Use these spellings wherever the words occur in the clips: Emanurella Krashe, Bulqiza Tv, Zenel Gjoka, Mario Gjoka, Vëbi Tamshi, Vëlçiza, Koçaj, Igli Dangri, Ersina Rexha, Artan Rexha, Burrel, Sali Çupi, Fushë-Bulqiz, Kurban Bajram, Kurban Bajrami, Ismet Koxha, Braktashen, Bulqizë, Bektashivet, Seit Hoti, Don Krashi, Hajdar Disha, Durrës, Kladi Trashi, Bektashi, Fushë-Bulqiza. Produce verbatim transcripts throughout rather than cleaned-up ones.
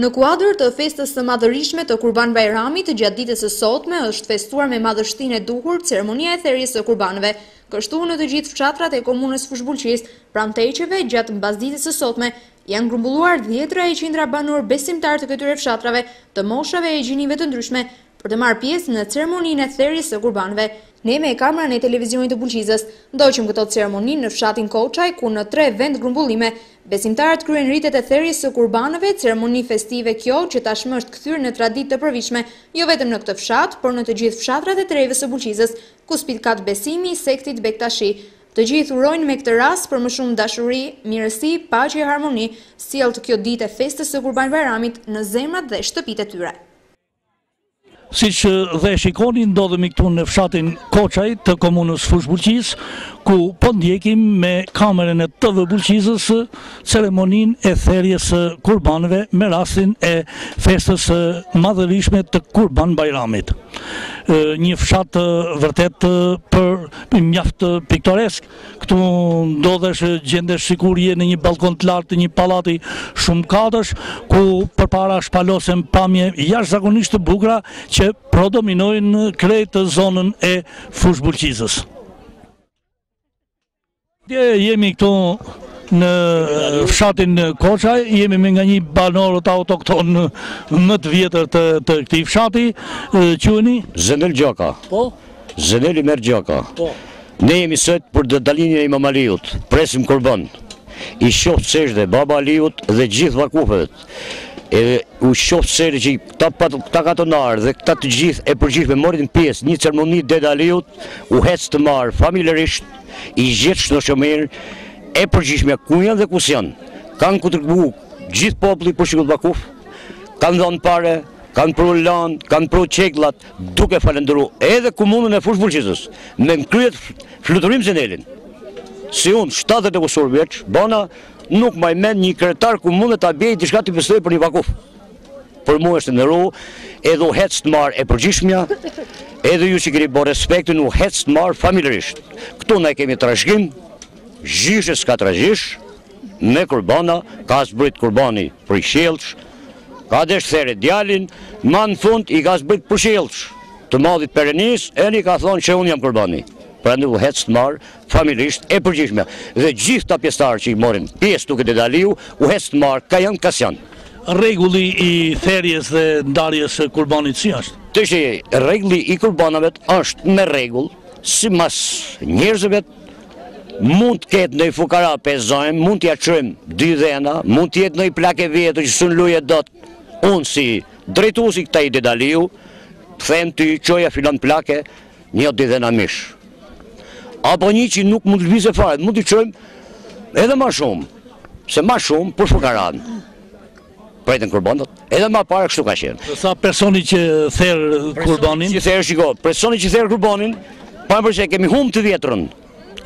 Në kuadër të festës së madhërishme të Kurban Bajramit të gjatë ditës së sotme është festuar me madhështinë e duhur ceremonia e therrjes së kurbanëve. Kështu në të gjithë fshatrat e komunës Fushë-Bulqiz, pranë teqeve gjatë mbasditës së sotme janë grumbulluar dhjetra e qindra banor besimtar të këtyre fshatrave, të moshave e gjinive të ndryshme, për të marrë pjesë në ceremoninë e therrjes së kurbanëve. Ne me kamerën e televizionit të Bulqizës ndoqëm këtë ceremoni në fshatin Koçaj ku në tre vend grumbullime besimtarët kryen ritet e therrjes së kurbanëve, ceremoni festive kjo që tashmë është kthyer në traditë të përvitshme, jo vetëm në këtë fshat, por në të gjithë fshatrat e treve së Bulqizës, ku spitkat besimi i sektit Bektashi. Të gjithë urojnë me këtë rast për më shumë dashuri, mirësi, paqe e harmoni, sjellë kjo ditë e festës së Kurban Bajramit në zemrat dhe shtëpitë e tyre. Siç dhe shikoni, ndodhemi këtu në fshatin Koçaj të komunës Fushë-Bulqiz, ku po ndjekim me kamerën e T V Bulqizës ceremoninë e therrjes së kurbanëve me rastin e festës madhërishme të Kurban Bajramit. Një fshat vërtet për mjaft piktoresk. Këtu ndodhesh, gjendesh sikur je në një balkon të lartë të një pallati shumë katësh, ku përpara shpalosen pamje jashtëzakonisht të bukura që predominojnë krejt zonën e Fushë-Bulqizës. Jemi këtu në fshatin Koçaj, jemi me nga një banorët autokton më të vjetër të këtij fshati. Quheni? Zenel Gjoka. Po? Zenel Gjoka. Po. Ne jemi sot për dalinjen e Imam Aliut, presim kurban. I shoh sesh dhe baba Aliut dhe gjithë vakufet. E u shoh seri që këta katonarë dhe këta të gjithë e përgjithë me morin pjesë një ceremoni Deda Aliut, u hec të marë familjarisht, i gjithë shënoshëmer e përgjithshme ku janë dhe kus janë. Kanë kontribuar gjithë populli për shikut vakuf, kanë dhënë parë, kanë pru lanë, kanë pru çekllat, duke falendëruar edhe komunën e Fushë-Bulqizës, me më kryet fluturim Zenelin. Si unë, shtatëdhjetë kusur vjeç, bana nuk më mend një kretar komunën ta bëjë diçka të pëstoj për një vakuf. Për mua është ndërru, edhe u hec të marë e përgjithshmja, edhe ju që keni bërë respektin u hec të marë familjarisht. Këtu ne kemi trashëgim, gjyshe s'ka trashësh, me kurbana, ka zbrit kurbani për qelçsh, ka desh therë djalin, ma në fund i ka zbrit për qelçsh. Të madhit perenis, e një ka thonë që unë jam kurbani. Pra në u hec të marë familjarisht e përgjithshmja. Dhe gjithë ta pjesëtarë që i morin pjesë duke Dedaliu, u hec të marë ka janë kas janë. Regulli i therjes dhe ndarjes kurbanit si është? Të që regulli i kurbanave është me regull, si mas njerëzëve mund të ketë në i fukara pezajmë, mund të ja qëjmë dy dhena, mund të jetë në i plake vjetë që sun luje dëtë. Unë si drejtusi këta i Dedaliu, them të i qoja filan plake një dy dhena mishë. Apo një që nuk mund të lëvizë e fare, mund të i qëjmë edhe ma shumë, se ma shumë për fukaranë. Prejtën kurbanët, edhe ma pare kështu ka qenë. Sa personi që therë kurbanin? Personi që therë kurbanin, pa më përshë e kemi humë të vjetërën.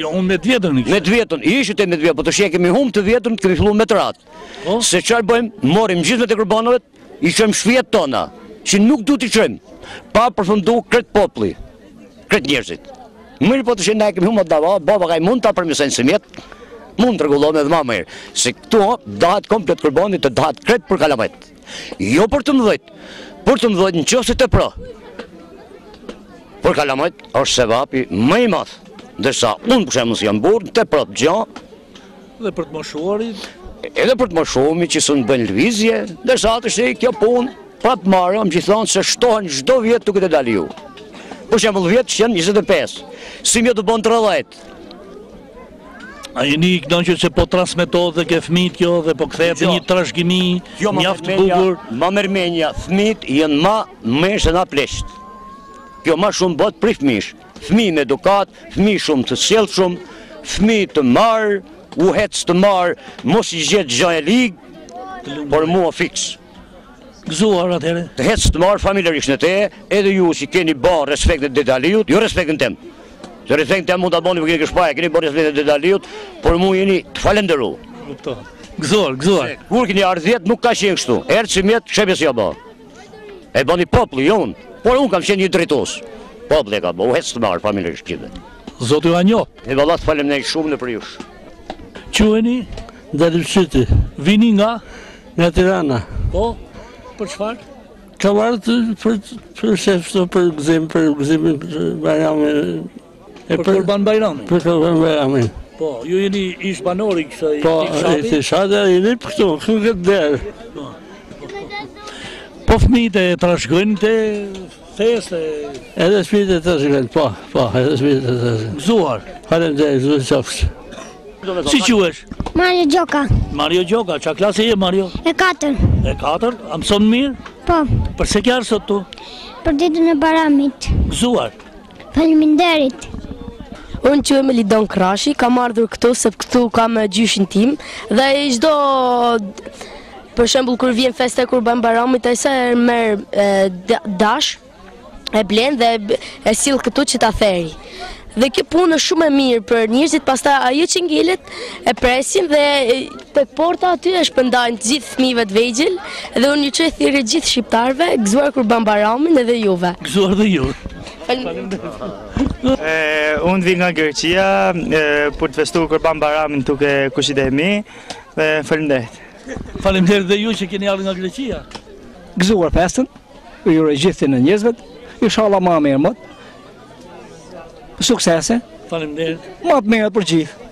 Jo, unë me të vjetërën i kështë? Me të vjetërën, i ishët e me të vjetërën, po të shë e kemi humë të vjetërën, kemi fillu me të ratë. Se qarë bëjmë, morim gjithë me të kurbanëve, i qëmë shvijet tona, që nuk du t'i qëmë, pa përfundu kretë popli, kretë njerëzit. Mirë po të shë e ne e kemi humë atë dava, baba ka i mund t'a përmjësajnë sëmjetë, mund të regullohën edhe ma mërë, se këtu dahat komplet kurbanit të dahat kretë për kalamajt. Jo për të mëdhejt, për të mëdhejt në qëse të pra. Për kalamajt është se vapi më i madhë, ndërsa unë përshemë nësë jam burë, të prapë gjanë. Dhe për të moshuarit? Edhe për të moshuami që së në bënë lëvizje, ndërsa atë është e kjo punë, prapë marë, më që thonë se shtohen gjdo vjetë të këtë Daliu. Përshemë vjetë që janë njëzet e pesë, si mjë të bënë tridhjetë. A jeni i kënaqur se po transmetohet dhe ke fëmijët kjo dhe po kthehet një trashëgimi mjaft bukur? Ma mërmenja, fëmijët janë ma mësh se na pleqt. Kjo ma shumë bot për fëmijësh. Fëmijë me edukat, fëmijë shumë të sjellshëm, fëmijë të marr, u hec të marr, mos i gjet gjë e lig, por mua fiks. Gëzuar atëherë. Të hec të marr familjarisht në te, edhe ju që keni bërë respektin e Dedaliut, ju respektin tem. Të rethejnë të mund të aboni për këni këshpaja, këni bërë njësë dhe Daliut, por mu jeni të falenderu. Gëzuar, gëzuar. Kur këni ardhjet nuk ka qenë kështu, erë që mjetë shepjes ja ba. E bani poplu, jonë, por unë kam qenë një drejtos. Poplu e ka ba, u hecë të marë, familë shqive. Zotë ju a njo. E valla të falem nej shumë në për jush. Quheni? Dhe të Vini nga? Nga Tirana. Po? për çfarë? Ka marrë për shefshto, për gëzim, për gëzimin Bajrami. Për Kurban Bajrami? Për Kurban Bajrami. Po, ju jeni ish banori kësaj shati? Po, ish shati, jeni për këtu, këtu këtë derë. Po fëmijët e trashëgojnë te fesë? Edhe fëmijët e trashëgojnë, po, po, edhe fëmijët e trashëgojnë. Gëzuar? Faleminderit, zoti qoftë. Si quhesh? Mario Gjoka. Mario Gjoka, çfarë klase je Mario? E katër. E katër? A mëson mirë? Po. Përse ke ardhur sot tu? Për ditën e Bajramit. Gëzuar. Faleminderit. Unë quhem Don Krashi, kam ardhur këtu se këtu kam gjyshin tim dhe çdo për shembull kur vjen festa Kurban Bajramit, ai sa herë merr dash e blen dhe e sill këtu që ta theri. Dhe kjo punë është shumë e mirë për njerëzit, pastaj ajo që ngelet e presin dhe tek porta aty e shpëndajnë të gjithë fëmijëve të vegjël dhe unë ju çoj thirrje gjithë shqiptarëve, gëzuar Kurban Bajramin edhe juve. Gëzuar dhe ju. Unë vi nga Greqia për të festuar Kurban Bajramin këtu ke Kushidemi dhe faleminderit. Faleminderit dhe ju që keni ardhur nga Greqia. Gëzuar festën, ju uroj gjithë njerëzve, inshallah më mirë mot. Suksese. Faleminderit. Matë mirë për gjithë.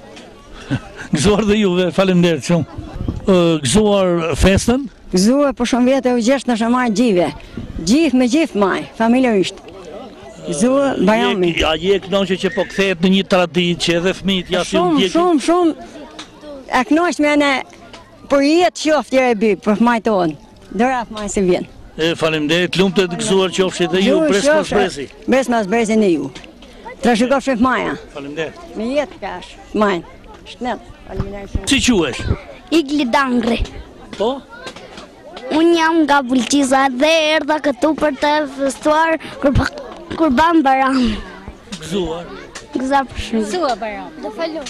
Gëzuar dhe juve, faleminderit shumë. Gëzuar festën? Gëzuar për shumë vjetë e u gjesh në shëmaj gjive. Gjithë me gjithë maj, familjarisht. Gëzuar Bajrami. A je kënaqur që po kthehet në një traditë që edhe fëmijët ja si u ndjekin? Shumë, shumë, shumë. E kënaqur me ne për jetë qoftë e bi, për fëmijët tonë. Dora fëmijë se vjen. Faleminderit, lumtë të gëzuar qofshit dhe ju, pres pas presi. Pres pas presi në ju. Trashëgoj shef maja. Faleminderit. Me jetë kash. Majn. Shnet. Faleminderit. Si quhesh? Igli Dangri. Po? Unë jam nga Bulqiza dhe erdha këtu për të festuar Kurban Bajrami. Gëzuar. Gëzuar për shumë. Gëzuar Bajram. Do faloj.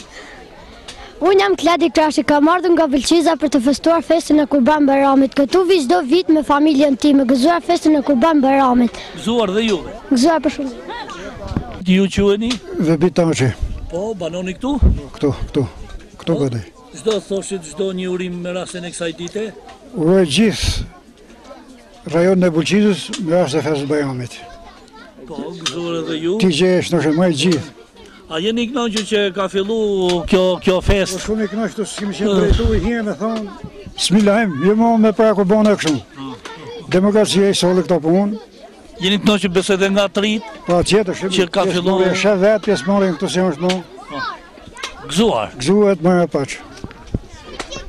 Unë jam Kladi Trashi, kam ardhur nga Vëlçiza për të festuar festën e Kurban Bajramit. Këtu vi çdo vit me familjen time. Gëzuar festën e Kurban Bajramit. Gëzuar dhe juve. Gëzuar për shumë. Ju quheni? Vëbi Tamshi. Po, banoni këtu? Këtu, këtu. Këtu gati. Çdo thoshit, çdo një urim me rastin e kësaj dite? Uroj gjithë rajonin e Bulqizës me rastin e festës Bajramit. Po, gëzuar edhe ju. Ti gjesh në shëmaj gjithë. A jeni i kënaqur që ka fillu kjo festë? Po shumë i kënaqur që s'kemi qenë drejtuar i herë me thonë bismillahim, ju më me para Kurban e kështu. Demokracia e solli këto punë. Jeni të noqë besoj dhe nga trit? Pa, qëtë, shë vetë, pjesë morin këtu si më shmo. Gëzuar? Gëzuar të më e paqë.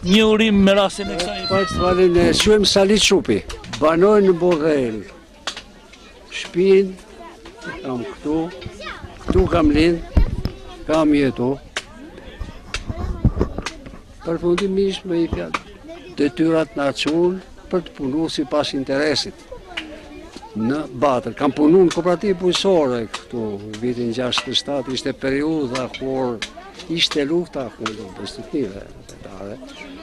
Një urim me rasin e kësaj? Paqë të valin e shuem Sali Çupi. Banojnë në Burrel. Shpin, kam këtu, këtu kam linë, kam jetu. Përfundimisht me i fjatë detyrat në acunë për të punu si pas interesit. Në Batër, kam punu në kooperativë punësore këtu, vitin gjashtëdhjetë e shtatë, ishte periudha kur ishte lufta kundër prostitutive,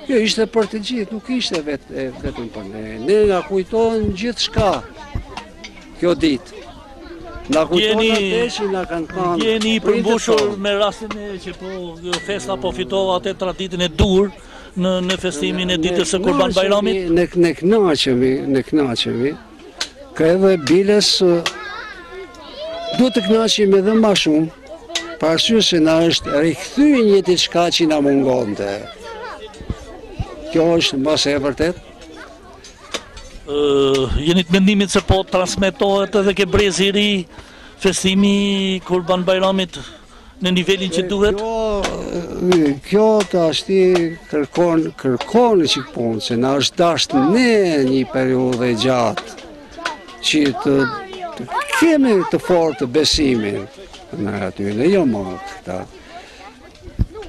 jo ishte për të gjithë, nuk ishte vetëm për ne, ne nga kujtojnë gjithçka kjo ditë, nga kujtojnë atë që nga kanë kanë. Jeni i përmbushur me rastin e që po festa po fitova atë traditën e dur në festimin e ditës së Kurban Bajramit? Ne kënaqemi, ne kënaqemi. Ka edhe biles, duhet të kënaqim edhe ma shumë, parësyrë se na është rikëthyë një të qka që na mungon të. Kjo është mbase e vërtet. Jeni të mendimit se po transmetohet edhe ke brezi ri festimi Kurban Bajramit në nivelin që duhet? Kjo të ashti kërkon, kërkon e qikë punë, se na është dashtë ne një periudhe gjatë. Që të kemi të fortë të besimin në atyre, jo më këta.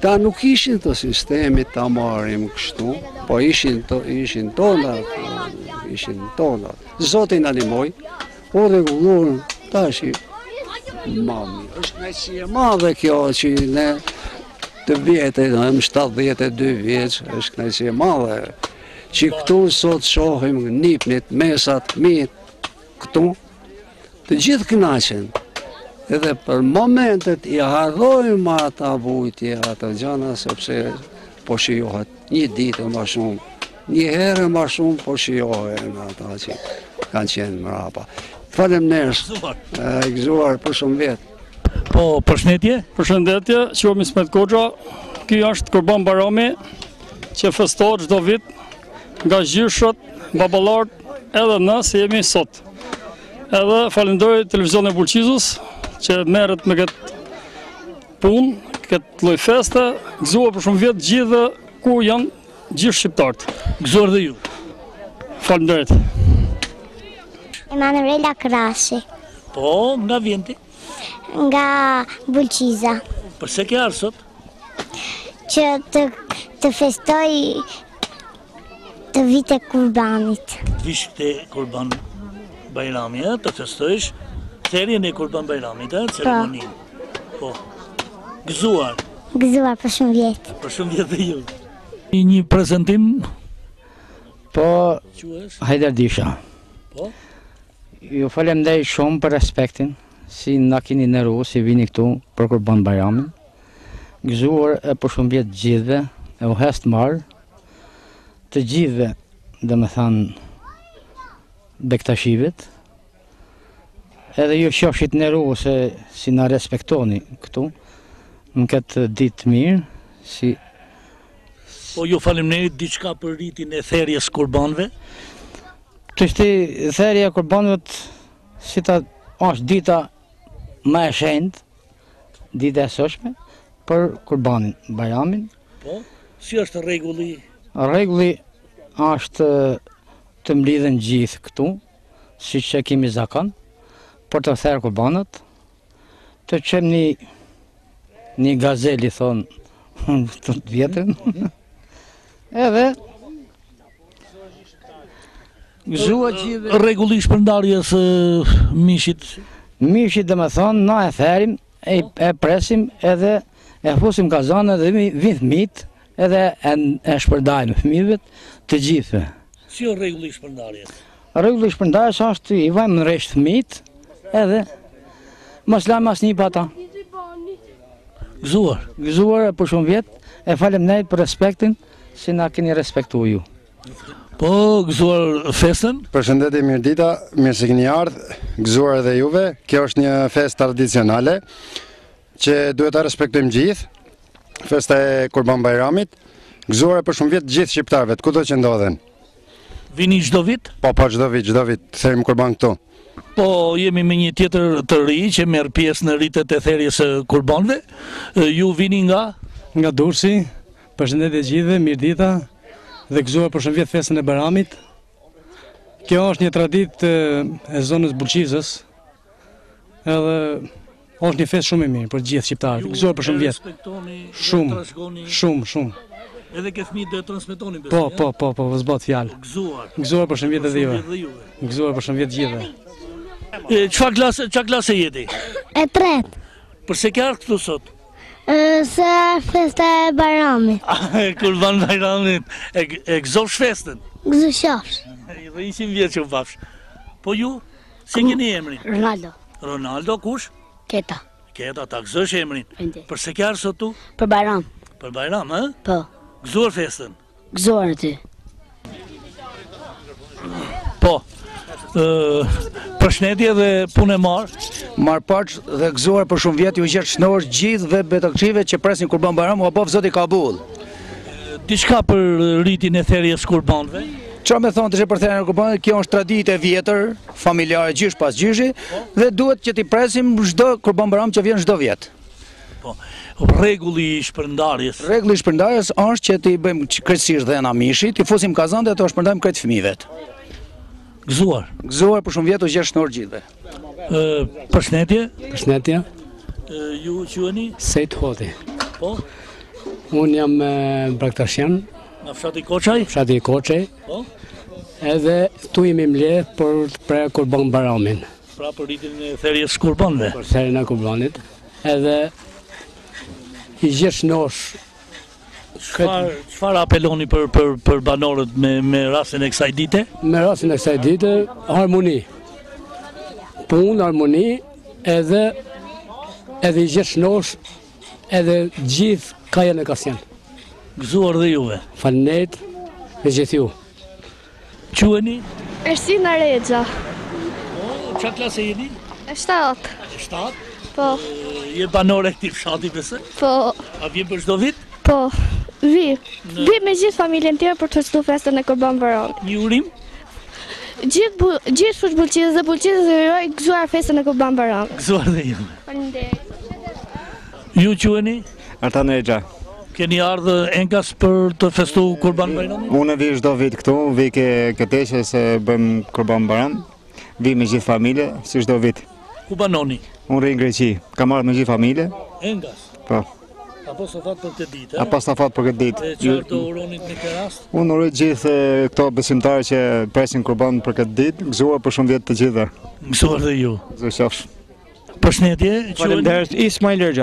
Ta nuk ishin të sistemit të amarim kështu, po ishin tonat, ishin tonat. Zotin animoj, o regullur, ta shi mami. Êshtë me si e madhe kjo që ne të vjetë, në shtatëdhjetë e dy vjeqë, është me si e madhe, që këtu sot shohim nipnit, mesat, mit, këtu, të gjithë kënaqen, edhe për momentet i harrojmë ata vujtje, ata gjana, sepse po shijohet një ditë më shumë një herë ma shumë po shijohen ata që kanë qenë mrapa. Faleminderit, e gëzuar për shumë vjet. Po, përshëndetje? Përshëndetje, quhem Ismet Koxha. Ky është Kurban Bajrami që festohet çdo vit nga gjyshët, baballarët, edhe ne si jemi sot. Edhe falenderoj televizionin e Bulqizës që merret me këtë punë, këtë lloj feste, gëzuar për shumë vjet gjithë dhe ku janë gjithë shqiptarët. Gëzuar dhe ju. Faleminderit. Emanurella Krashe. Po, nga vjen ti? Nga Vëlçiza. Përse ke ardhur sot? Që të, të festoj të vit e kurbanit. Vish këte Kurban Bajrami, e? Të festojsh therjen e Kurban Bajramit, e? Ceremoninë. Po. Gëzuar. Gëzuar për shumë vjet. Për shumë vjet dhe ju. Një prezentim, po Hajdar Disha. Po? Ju falemdej shumë për respektin, si na keni nderuar, si vini këtu për Kurban Bajramin. Gëzuar e për shumë vjet gjithëve, e u hest marr të gjithëve, domethënë Bektashivet. Edhe ju qofshit nderuar se si na respektoni këtu në këtë ditë mirë, si po ju falemnderit diçka për rritin e therrjes kurbanëve. Të shti therja kurbanëve si ta është dita më e shenjtë, dita e sotshme për Kurbanin Bajramin. Po, si është rregulli? Rregulli është të mblidhen gjithë këtu, siç e kemi zakon, për të therë kurbanët, të çojmë një një gazel i thon të vjetrën. Edhe rregullisht përndarjes mishit. Mishit dhe me thonë, na e therim, e presim edhe e fusim kazane dhe vinë fëmijët edhe e shpërdajmë fëmijëve të gjithëve. Si o rregullisht përndarjes? Rregullisht përndarjes është i vajmë në rresht fëmijët edhe mos lajmë asnjë pa ata. Gëzuar. Gëzuar për shumë vjet, e faleminderit për respektin si na keni respektuar ju. Po, gëzuar festën. Përshëndetje, mirë dita, mirë se keni ardhur, gëzuar edhe juve. Kjo është një festë tradicionale që duhet ta respektojmë gjithë. Festa e Kurban Bajramit, gëzuar për shumë vjet gjithë shqiptarëve, kudo që ndodhen. Vini çdo vit? Po, po çdo vit, çdo vit therrim kurban këtu. Po, jemi me një tjetër të ri që merr pjesë në ritet e therrjes së kurbanëve. Ju vini nga nga Durrësi. Përshëndetje gjithëve, mirë dita. Dhe gëzuar për shumë vjet festën e Bajramit. Kjo është një traditë e zonës Bulqizës. Edhe është një festë shumë e mirë për gjithë shqiptarët. Gëzuar për shumë vjet. Shumë, shumë, shumë. Edhe ke fëmijë do e transmetoni besoj. Po, po, po, po, vë zbat fjalë. Gëzuar. Gëzuar për shumë vjet edhe juve. Gëzuar për shumë vjet gjithëve. Çfarë klase, çfarë klase jeti? E tretë. Përse ke ardhur këtu sot? Se festa e Bajramit. Kurban Bajramit. E gëzofsh festën? Gëzofsh. Dhe ishim vjetë që u bafsh. Po ju, si keni emrin? Ronaldo. Ronaldo, kush? Keta. Keta, ta gëzosh emrin. Përse ke ardhur sot tu? Për Bajram. Për Bajram, he? Po. Gëzuar festën? Gëzuar aty. Po. Përshëndetje dhe punë e marë. Marë parç dhe gëzuar për shumë vjetë ju gjithë shënorë gjithë dhe betaktive që presin Kurban Bajram, u apof Zoti Kabul. Diçka për rritin e therrjes kurbanëve? Çfarë më thonë të shë për therrjen e kurbanëve, kjo është traditë e vjetër, familjare gjysh pas gjyshi, dhe duhet që ti presim çdo Kurban Bajram që vjen çdo vjetë. Rregulli i shpërndarjes. Rregulli i shpërndarjes është që ti bëjmë krejtësisht dhëna mishi, ti fusim kazante dhe të shpërndajmë krejt fëmijëvet. Gëzuar. Gëzuar për shumë vjet u gjesh shënor gjithëve. Përshëndetje. Përshëndetje. Ju quheni? Seit Hoti. Po. Unë jam Braktashen. Nga fshati Koçaj? Fshati Koçaj. Po. Edhe tu jemi mbledh për për Kurban Bajramin. Pra për ditën e therrjes kurbanëve. Për therrjen e kurbanit. Edhe i gjesh shënosh. Çfarë apeloni për banorët me rastin e kësaj dite? Me rastin e kësaj dite, harmoni. Punë, harmoni, edhe i gjithshënosh, edhe gjithë ka janë e ka sjenë. Gëzuar dhe juve. Faleminderit, me gjithë ju. Quheni? Ersina Rexha. O, çfarë klase jeni? shtatë. shtatë? Po. Je banore këtij fshati besoj? Po. A vjen për çdo vit? Po. Vi. Vi me gjithë familjen time për të çdo festën e Kurban Bajramit. Një urim? Gjithë gjithë Fushë-Bulqiza dhe Bulqiza zyroj gëzuar festën e Kurban Bajramit. Gëzuar dhe ju. Faleminderit. Ju quheni? Artan Rexha. Keni ardhë enkas për të festu Kurban Bajram? Unë vi çdo vit këtu, vi ke këteshe se bëjmë Kurban Bajram. Vi me gjithë familje, si çdo vit. Ku banoni? Unë rri në Greqi, kam ardhë me gjithë familje. Enkas? Po. A pas të fatë për këtë ditë, e? A pas të fatë për këtë ditë. E qarë të uronit në këtë rast? Unë uroj gjithë këto besimtarë që presin Kurban për këtë ditë, gëzuar për shumë vjetë të gjitha. Gëzuar dhe ju. Gëzuar qafsh.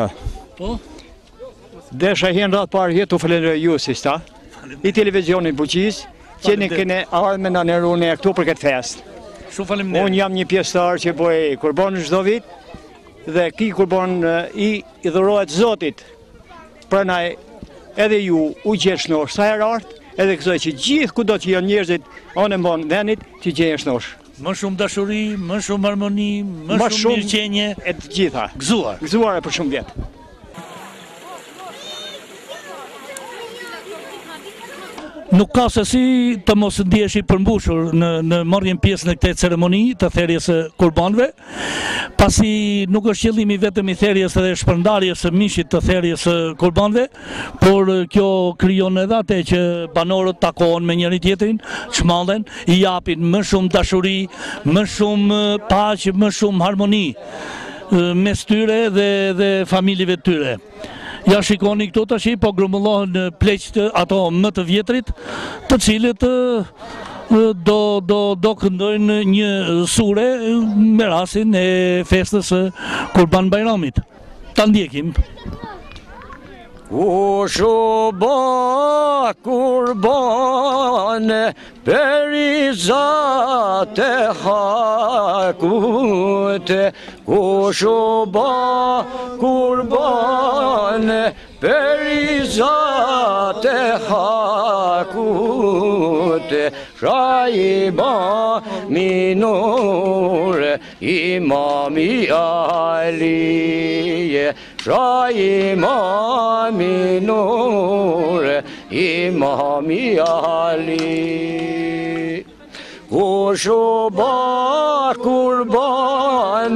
Desha hen ratë parë jetu falenderoj ju si sta, i televizionit Bulqiz, që ne kene ardhë me në nërune e këtu për këtë fest. Unë jam një pjesëtar që boj kurban çdo vit, dhe ki kurban i i dhurohet Zotit, pranaj edhe ju u gjeshnor sa herë, edhe kësoj që gjithë kudo që janë njerëzit anë mban vendit që gjeshnor. Më shumë dashuri, më shumë harmoni, më shumë mirëqenie e të gjitha. Gëzuar. Gëzuar e për shumë vjetë. Nuk ka se si të mos ndjeshi përmbushur në marrjen pjesë në këtë ceremoni të therjes e kurbanëve, pasi nuk është qëllimi vetëm i therjes dhe shpërndarjes së mishit të therjes e kurbanëve, por kjo krijon edhe atë që banorët takohen me njëri tjetrin, çmallen, i japin më shumë dashuri, më shumë paqe, më shumë harmoni mes tyre dhe familjeve tyre. Ja shikoni këto tash, po grumullohen pleqtë ato më të vjetrit, të cilët do do do këndojnë një sure me rastin e festës së Kurban Bajramit. Ta ndjekim. U shoba kurban perizate hakute, u shoba kurban perizate hakute, shaiba minore imami aliye. Imami Nur, Imami Ali, Kushuba Kurban,